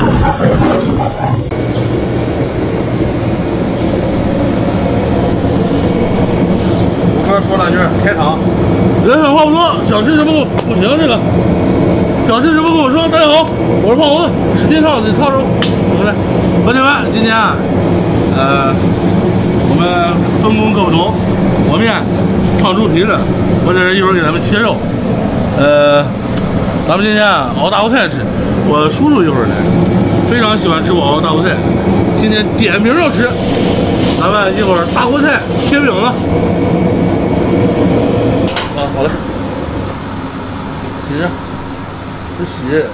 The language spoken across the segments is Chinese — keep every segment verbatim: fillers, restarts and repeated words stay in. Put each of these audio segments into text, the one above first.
我刚说两句，开场，人狠话不多，想吃什么不停这个，想吃什么跟我说。大家好，我是胖猴子，使劲唱，你唱出我来。朋友们，今天呃，我们分工各不同，我们烫猪蹄子，我这一会儿给咱们切肉，呃。 咱们今天啊熬大头菜吃，我叔叔一会儿来，非常喜欢吃我熬大头菜。今天点名要吃，咱们一会儿大锅菜贴饼了。啊，好嘞，起身，这洗，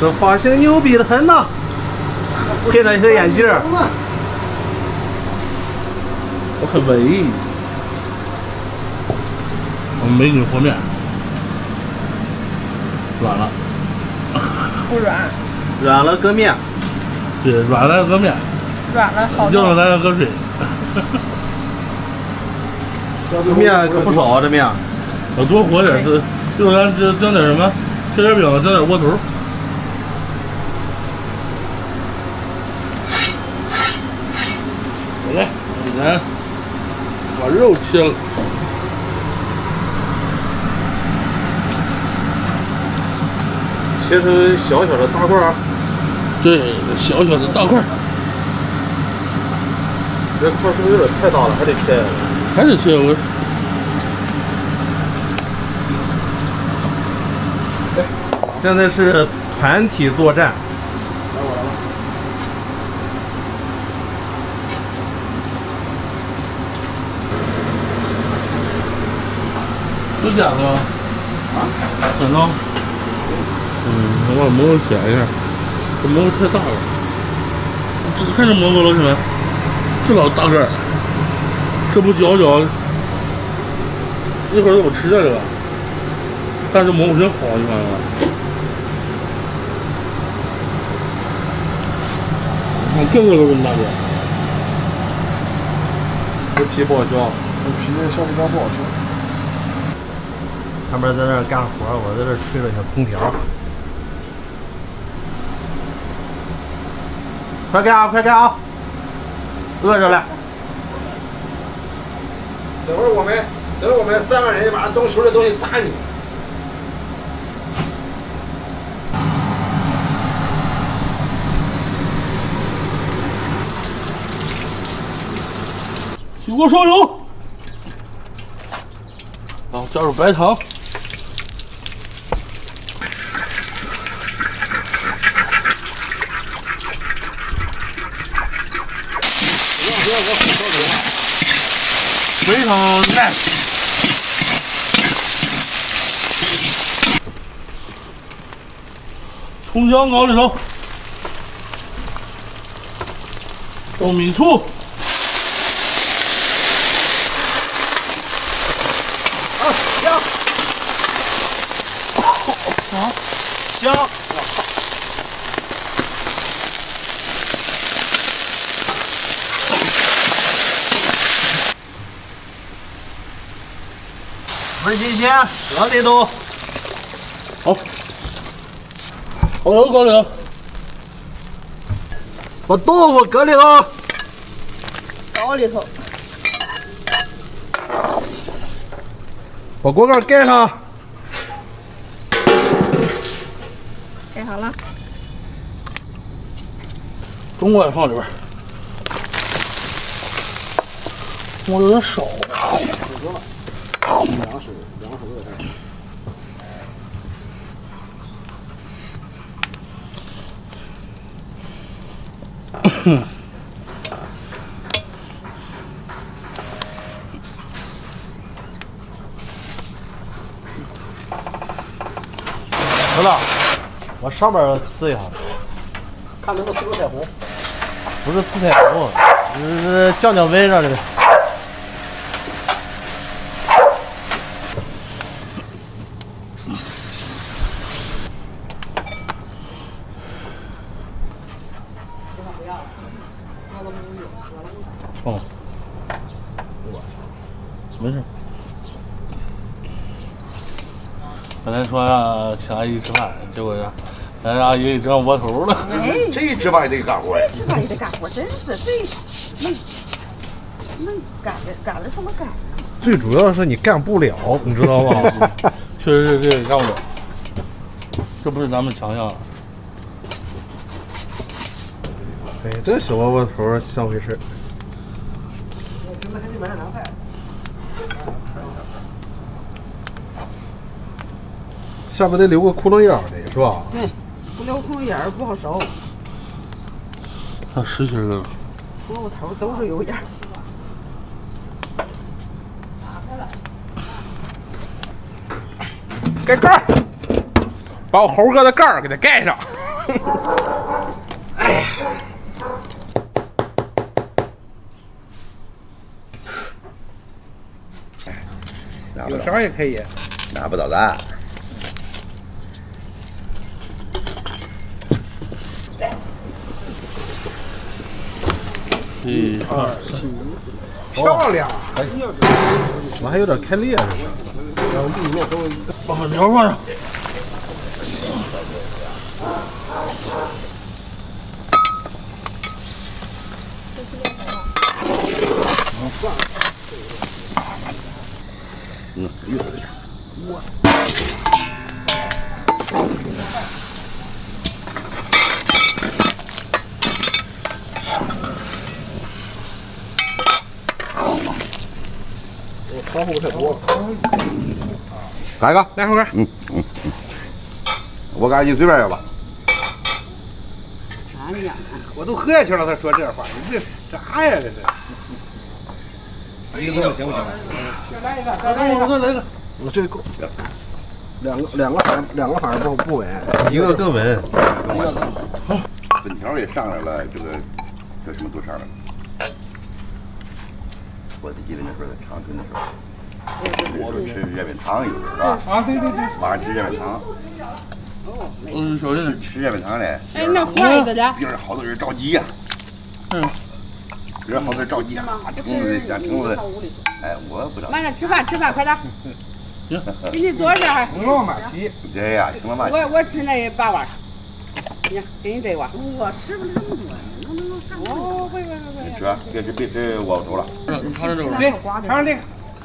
这发型牛逼的很呐，配上一个眼镜，我很文艺。我们美女和面。 软了，不软，软了搁面，对，软了搁面，软了好，硬了咱要搁水。这面可不少啊，这面，我多和点，这就咱这整点什么，切点饼，整点窝头。好嘞，给咱把肉切了。 切成小小的大块儿，对，小小的大块儿。这块儿有点太大了，还得切，还得切我。现在是团体作战。来我来吧。都剪了吗？啊？剪刀。 嗯，我把蘑菇剪一下，这蘑菇太大了。这看这蘑菇，老铁们，这老大个，这不嚼嚼，一会儿我吃这个。但是蘑菇真好，你看看。你看个个都这么大个。这皮不好削，这皮那削皮干不好吃。他们在那干活，我在这吹了一下空调。 快干啊！快干啊！饿着了。等会儿我们，等会儿我们三个人把东熟的东西砸你。起锅烧油，然后加入白糖。 非常 nice。葱姜搞里头，豆米醋，啊姜，啊姜，门新鲜，老李都好，好油搁里头，把豆腐搁里头，倒里头，把锅盖盖上，盖好了，中锅也放里边，我有点少。 凉水，凉水都在这儿。儿子往上面撕一下，看能不能撕出彩虹。不是撕彩虹，就是降降温啥的。 哦，我操，没事。本来说让请阿姨吃饭，结果咱俩也得上窝头了。哎，这值班也得干活呀。这值班也得干活，真是这能能赶着赶了什么赶？最主要是你干不了，你知道吗？确实这也干不了，这不是咱们强项了。哎，这小窝窝头像回事。 下边得留个窟窿眼儿的是吧？对，不留窟窿眼儿不好熟。看实心的了。窝窝头都是有眼儿。打开了。盖盖儿，把我猴哥的盖儿给它盖上。哎呀。 有勺也可以，拿不捣蛋。一二三，漂亮！我还有点开裂了。把苗放上。嗯，又来点。我。我汤壶太多了。来个，来猴哥。嗯嗯嗯。我感觉你随便要吧。啥你呀？我都喝下去了，他说这话，你这啥呀？这是。 一个够行不行？再来一个，再来一个，再来一个。我这够两个，两个反两个反正不不稳，一个更稳，一个更稳。好，粉条也上来了，这个这什么都上来了。我记得那时候在长春的时候，我们吃月饼糖有时候是吧？啊，对对对，晚上吃月饼糖。嗯，首先吃月饼糖嘞。哎，那筷子呢？就是好多人着急呀。嗯。 人好多着急啊，虫子想虫子，哎，我不着急。慢点吃饭，吃饭，快点。行，给你做这还。不用买皮。对呀，行了嘛。我我吃那八碗。你看，给你这一碗。我吃不了那么多，能不能上？哦，喂喂喂喂。你吃，别吃别吃窝窝头了。你尝尝这个。对，尝尝这个，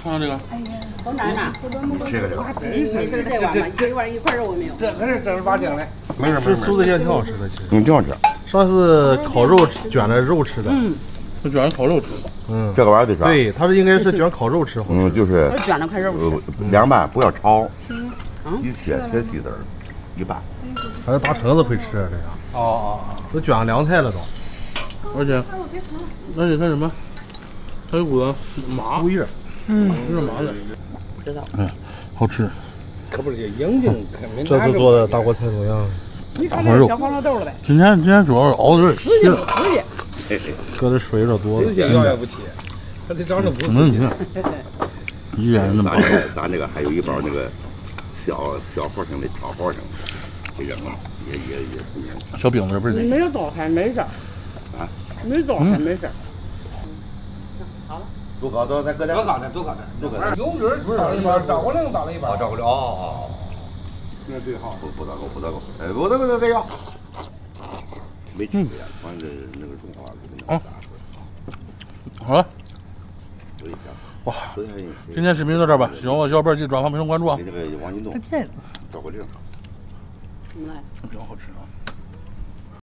尝尝这个。哎呀，都难呐。你吃个这个。你吃这碗吧，这碗一块肉没有。这可是正儿八经的。没事没事。酥子馅挺好吃的，其实。嗯，挺好吃。上次烤肉卷着肉吃的。嗯。 是卷烤肉吃，嗯，这个玩意儿得卷。对，它是应该是卷烤肉吃好。嗯，就是卷了块肉吃。凉拌不要焯，一切切细丝儿，一拌。还是大橙子会吃这个。哦哦哦，都卷上凉菜了都。而且，而且它什么？它有股麻酥叶，嗯，就是麻的。知道。嗯，好吃。可不是也应景，肯定。这次做的大锅菜怎么样？大黄肉，小黄豆了呗。今天今天主要是熬的是。直接直接。 搁的水有点多了，这腰也不起，他这张着不是。嗯，你看，依然那么咱这咱这个还有一包那个小小花生的炒花生，这个也也也小饼子不是？没有早餐没事儿啊，没早餐没事儿。好了，多搞多再搁点，多搞点多搞点多搞点。油米儿打了一包，赵国亮打了一包，赵国亮哦，那最好不不咋够不咋够，哎不不不再要。 没吃呀，反正那个中华啊，好了，哇，今天视频到这儿吧，喜欢我小伙伴记得转发、评论、关注啊。这个王金栋，再见，赵国亮，嗯，比较好吃啊。